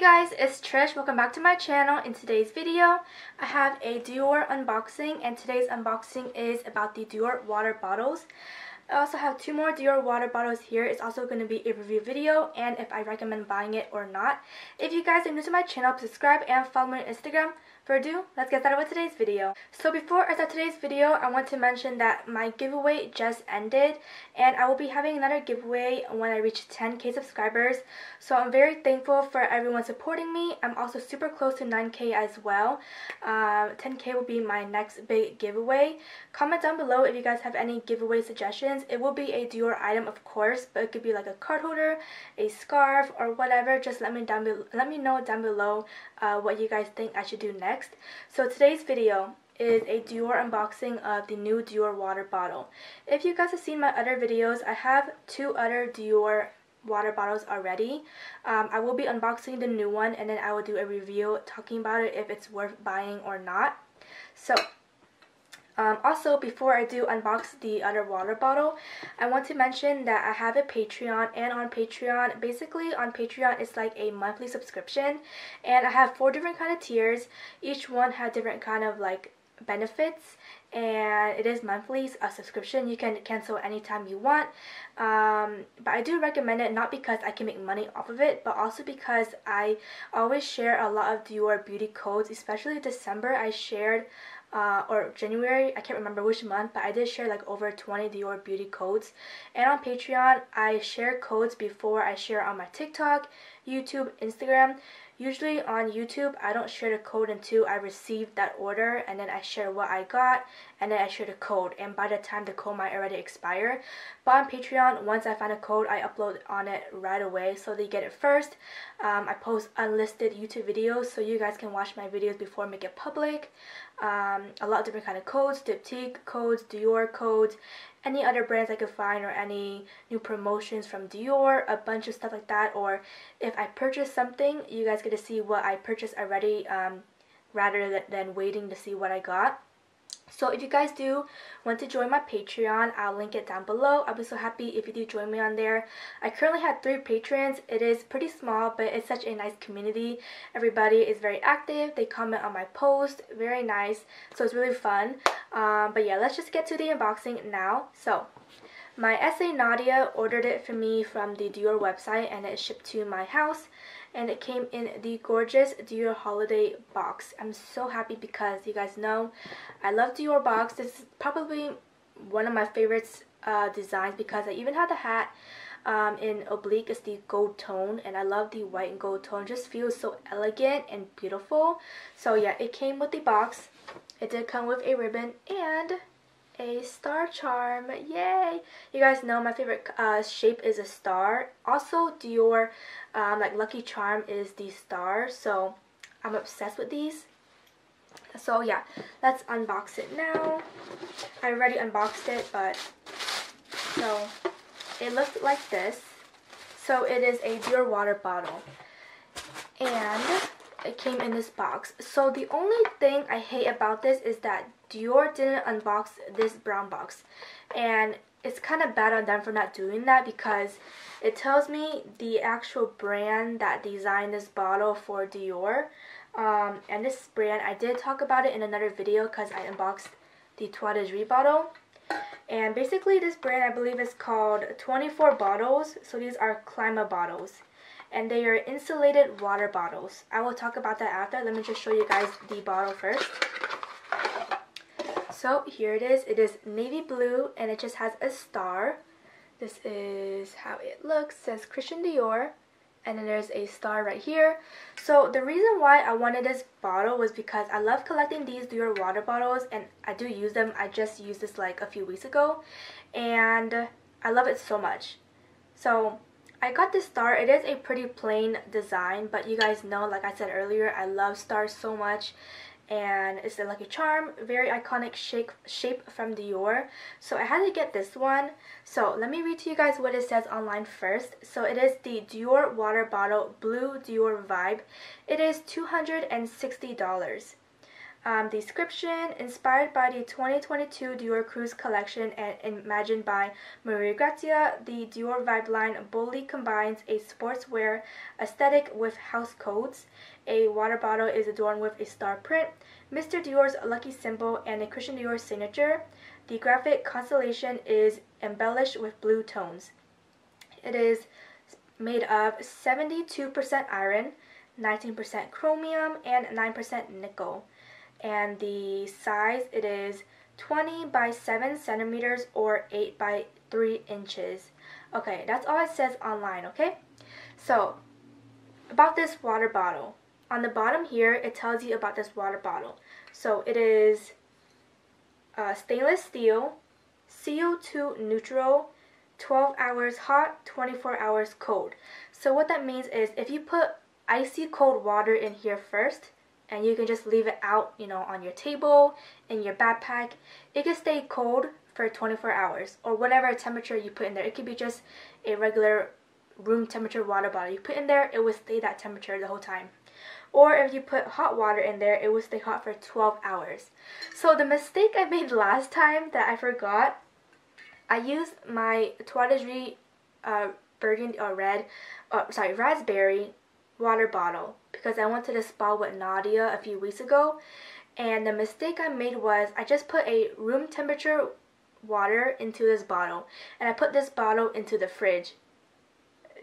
Hey guys, it's Trish. Welcome back to my channel. In today's video, I have a Dior unboxing, and today's unboxing is about the Dior water bottles. I also have two more Dior water bottles here. It's also going to be a review video and if I recommend buying it or not. If you guys are new to my channel, subscribe and follow me on Instagram. Ado, let's get started with today's video. So before I start today's video, I want to mention that my giveaway just ended and I will be having another giveaway when I reach 10k subscribers. So I'm very thankful for everyone supporting me. I'm also super close to 9k as well. 10k will be my next big giveaway. Comment down below if you guys have any giveaway suggestions. It will be a Dior item, of course, but it could be like a card holder, a scarf, or whatever. Just let me know down below what you guys think I should do next. So today's video is a Dior unboxing of the new Dior water bottle. If you guys have seen my other videos, I have two other Dior water bottles already. I will be unboxing the new one and then I will do a review talking about it if it's worth buying or not. So also, before I do unbox the other water bottle, I want to mention that I have a Patreon, and on Patreon, basically on Patreon, it's like a monthly subscription, and I have four different kind of tiers. Each one has different kind of like benefits, and it is monthly, a subscription. You can cancel anytime you want, but I do recommend it, not because I can make money off of it, but also because I always share a lot of Dior beauty codes, especially December. I shared or January, I can't remember which month, but I did share like over 20 Dior beauty codes. And on Patreon, I share codes before I share on my TikTok, YouTube, Instagram. Usually on YouTube, I don't share the code until I receive that order, and then I share what I got, and then I share the code, and by the time the code might already expire. But on Patreon, once I find a code, I upload on it right away, so they get it first. I post unlisted YouTube videos, so you guys can watch my videos before I make it public. A lot of different kind of codes, Diptyque codes, Dior codes, any other brands I could find, or any new promotions from Dior, a bunch of stuff like that. Or if I purchase something, you guys get to see what I purchased already, rather than waiting to see what I got. So if you guys do want to join my Patreon, I'll link it down below. I'll be so happy if you do join me on there. I currently have 3 patrons. It is pretty small, but it's such a nice community. Everybody is very active. They comment on my post. Very nice. So it's really fun. But yeah, let's just get to the unboxing now. So my SA Nadia ordered it for me from the Dior website and it shipped to my house. And it came in the gorgeous Dior holiday box. I'm so happy because you guys know I love Dior box. This is probably one of my favorites designs because I even had the hat in oblique. It's the gold tone and I love the white and gold tone. It just feels so elegant and beautiful. So yeah, it came with the box. It did come with a ribbon and a star charm. Yay! You guys know my favorite shape is a star. Also Dior like lucky charm is the star, so I'm obsessed with these. So yeah, let's unbox it now. I already unboxed it, but so it looked like this. So it is a Dior water bottle and it came in this box. So the only thing I hate about this is that Dior didn't unbox this brown box, and it's kind of bad on them for not doing that because it tells me the actual brand that designed this bottle for Dior. And this brand, I did talk about it in another video because I unboxed the Toile de Jouy bottle. And basically this brand, I believe, is called 24 bottles. So these are Klima bottles. And they are insulated water bottles. I will talk about that after. Let me just show you guys the bottle first. So here it is. It is navy blue and it just has a star. This is how it looks. It says Christian Dior and then there's a star right here. So the reason why I wanted this bottle was because I love collecting these Dior water bottles and I do use them. I just used this like a few weeks ago and I love it so much. So I got this star. It is a pretty plain design, but you guys know, like I said earlier, I love stars so much. And it's a lucky charm, very iconic shape from Dior. So I had to get this one. So let me read to you guys what it says online first. So it is the Dior water bottle, blue Dior Vibe. It is $260. The description, inspired by the 2022 Dior Cruise collection and imagined by Maria Grazia, the Dior Vibe line boldly combines a sportswear aesthetic with house codes. A water bottle is adorned with a star print, Mr. Dior's lucky symbol, and a Christian Dior signature. The graphic constellation is embellished with blue tones. It is made of 72% iron, 19% chromium, and 9% nickel. And the size, it is 20 by 7 centimeters or 8 by 3 inches. Okay, that's all it says online. Okay, so about this water bottle, on the bottom here it tells you about this water bottle. So it is stainless steel, CO2 neutral, 12 hours hot, 24 hours cold. So what that means is if you put icy cold water in here first, and you can just leave it out, you know, on your table, in your backpack, it can stay cold for 24 hours or whatever temperature you put in there. It could be just a regular room temperature water bottle you put in there, it will stay that temperature the whole time. Or if you put hot water in there, it will stay hot for 12 hours. So the mistake I made last time that I forgot, I used my Toile de Jouy burgundy or red, sorry, raspberry water bottle, because I went to the spa with Nadia a few weeks ago, and the mistake I made was I just put a room temperature water into this bottle, and I put this bottle into the fridge.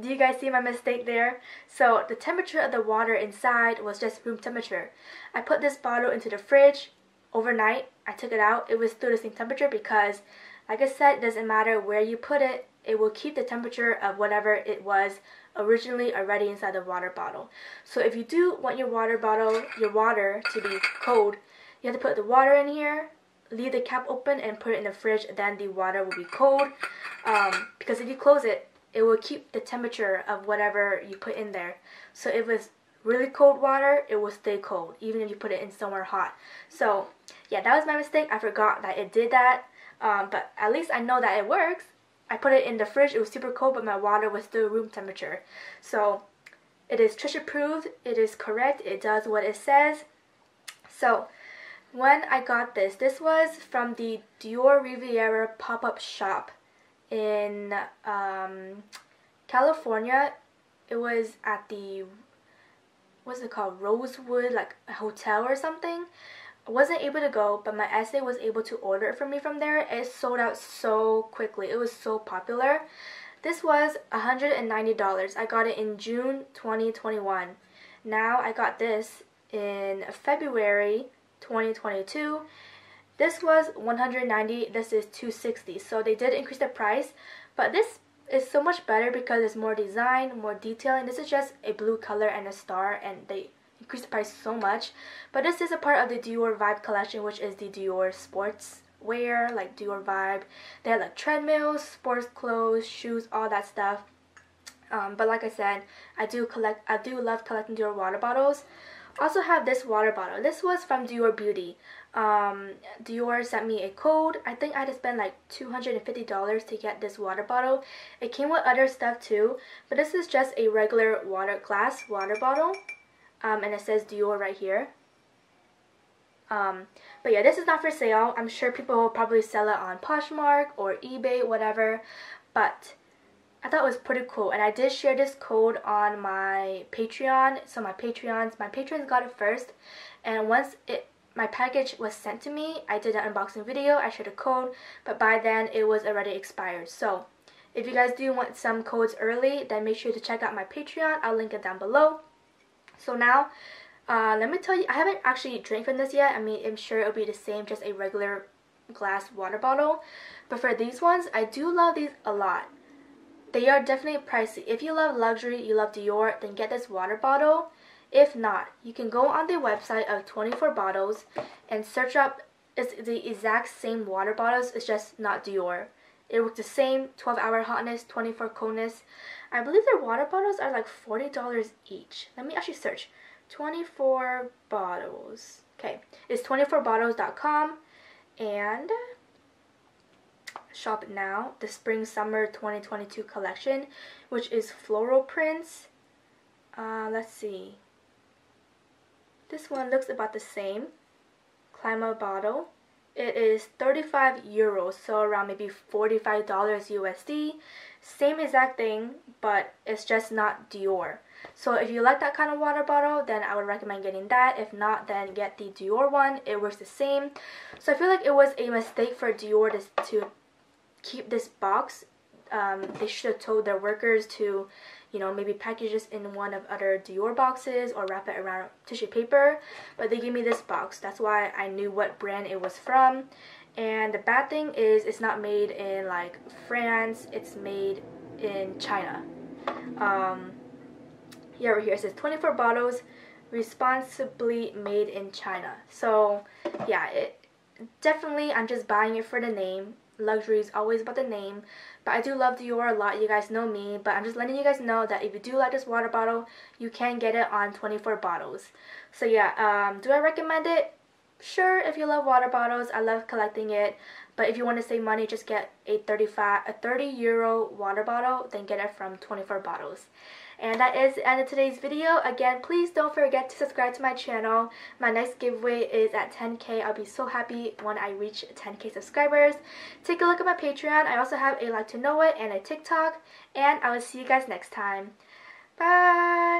Do you guys see my mistake there? So the temperature of the water inside was just room temperature. I put this bottle into the fridge overnight. I took it out, it was still the same temperature, because like I said, it doesn't matter where you put it, it will keep the temperature of whatever it was originally already inside the water bottle. So if you do want your water bottle, your water to be cold, you have to put the water in here, leave the cap open, and put it in the fridge. Then the water will be cold, because if you close it, it will keep the temperature of whatever you put in there. So if it's really cold water, it will stay cold even if you put it in somewhere hot. So yeah, that was my mistake. I forgot that it did that, but at least I know that it works. I put it in the fridge, it was super cold, but my water was still room temperature. So it is Trish approved, it is correct, it does what it says. So when I got this, this was from the Dioriviera pop-up shop in California. It was at the, what's it called, Rosewood, like a hotel or something. I wasn't able to go, but my essay was able to order it for me from there. It sold out so quickly. It was so popular. This was $190. I got it in June 2021. Now I got this in February 2022. This was $190. This is $260. So they did increase the price, but this is so much better because it's more design, more detailing. This is just a blue color and a star, and they increased the price so much. But this is a part of the Dior Vibe collection, which is the Dior sportswear, like Dior Vibe. They have like treadmills, sports clothes, shoes, all that stuff. But like I said, I do love collecting Dior water bottles. Also have this water bottle. This was from Dior Beauty. Dior sent me a code. I think I had to spend like $250 to get this water bottle. It came with other stuff too, but this is just a regular glass water bottle. And it says Dior right here. But yeah, this is not for sale. I'm sure people will probably sell it on Poshmark or eBay, whatever. But I thought it was pretty cool, and I did share this code on my Patreon. So my patrons got it first, and once my package was sent to me, I did an unboxing video. I shared a code, but by then it was already expired. So if you guys do want some codes early, then make sure to check out my Patreon. I'll link it down below. So now, let me tell you, I haven't actually drank from this yet. I mean, I'm sure it'll be the same, just a regular glass water bottle. But for these ones, I do love these a lot. They are definitely pricey. If you love luxury, you love Dior, then get this water bottle. If not, you can go on the website of 24 bottles and search up. It's the exact same water bottles, it's just not Dior. It works the same, 12-hour hotness, 24 coldness. I believe their water bottles are like $40 each. Let me actually search. 24 bottles. Okay, it's 24bottles.com and shop now. The Spring Summer 2022 collection, which is floral prints. Let's see. This one looks about the same. Klima bottle. It is 35 euros, so around maybe $45 USD. Same exact thing, but it's just not Dior. So if you like that kind of water bottle, then I would recommend getting that. If not, then get the Dior one. It works the same. So I feel like it was a mistake for Dior to keep this box. They should have told their workers to, you know, maybe package this in one of other Dior boxes or wrap it around tissue paper. But they gave me this box. That's why I knew what brand it was from. And the bad thing is it's not made in like France. It's made in China. Yeah, right here it says 24 bottles responsibly made in China. So yeah, it definitely, I'm just buying it for the name. Luxury is always about the name, but I do love Dior a lot. You guys know me, but I'm just letting you guys know that if you do like this water bottle, you can get it on 24 bottles. So yeah, do I recommend it? Sure, if you love water bottles. I love collecting it, but if you want to save money, just get a 30 euro water bottle, then get it from 24 bottles. And that is the end of today's video. Again, please don't forget to subscribe to my channel. My next giveaway is at 10k. I'll be so happy when I reach 10k subscribers. Take a look at my Patreon. I also have a LIKEtoKNOwit and a TikTok, and I will see you guys next time. Bye!